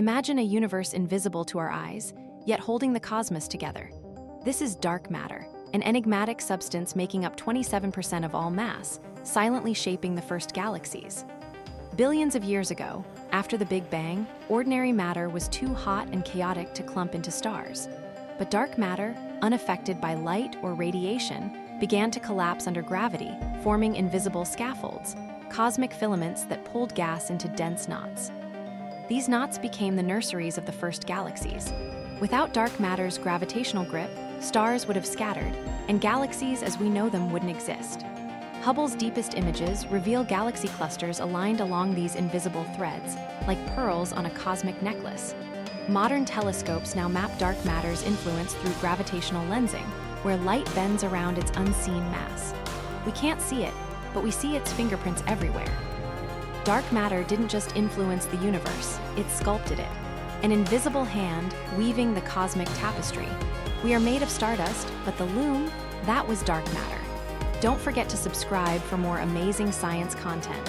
Imagine a universe invisible to our eyes, yet holding the cosmos together. This is dark matter, an enigmatic substance making up 27% of all mass, silently shaping the first galaxies. Billions of years ago, after the Big Bang, ordinary matter was too hot and chaotic to clump into stars. But dark matter, unaffected by light or radiation, began to collapse under gravity, forming invisible scaffolds, cosmic filaments that pulled gas into dense knots. These knots became the nurseries of the first galaxies. Without dark matter's gravitational grip, stars would have scattered, and galaxies as we know them wouldn't exist. Hubble's deepest images reveal galaxy clusters aligned along these invisible threads, like pearls on a cosmic necklace. Modern telescopes now map dark matter's influence through gravitational lensing, where light bends around its unseen mass. We can't see it, but we see its fingerprints everywhere. Dark matter didn't just influence the universe, it sculpted it. An invisible hand weaving the cosmic tapestry. We are made of stardust, but the loom, that was dark matter. Don't forget to subscribe for more amazing science content.